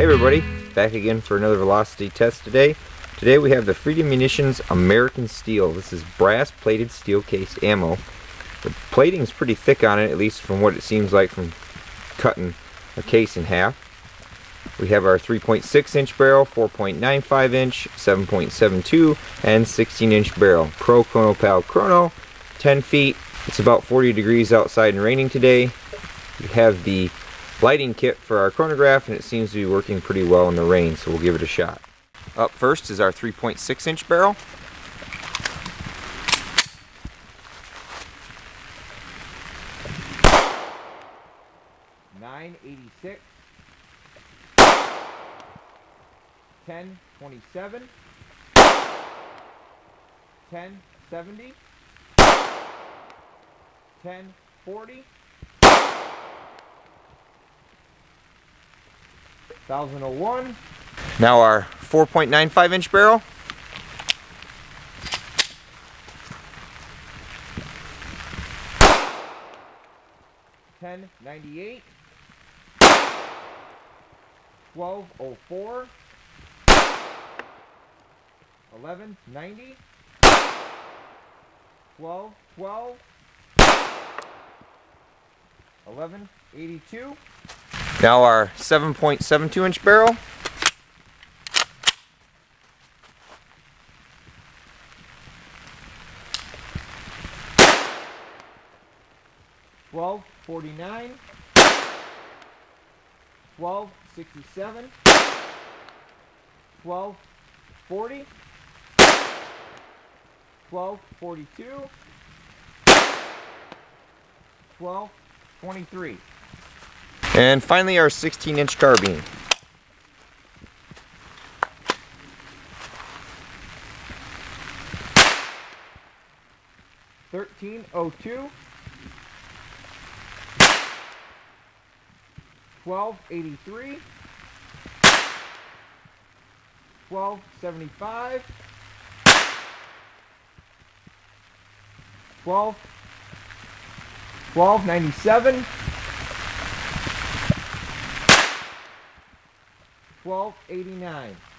Hey everybody, back again for another velocity test today. Today we have the Freedom Munitions American Steel. This is brass plated steel cased ammo. The plating is pretty thick on it, at least from what it seems like from cutting a case in half. We have our 3.6 inch barrel, 4.95 inch, 7.72 and 16 inch barrel. Pro Chrono Pal Chrono, 10 feet. It's about 40 degrees outside and raining today. We have the lighting kit for our chronograph and it seems to be working pretty well in the rain, so we'll give it a shot. Up first is our 3.6 inch barrel. .986, 10.27, 10.70, 10.40, 1001. Now our 4.95 inch barrel. .1098, 1204, 1190, 1212, 1182. Now our 7.72 inch barrel. .1249, 1267, 1240, 1242, 1223. And finally our 16 inch carbine. .1302, 1283, 1275, 1297, 1289.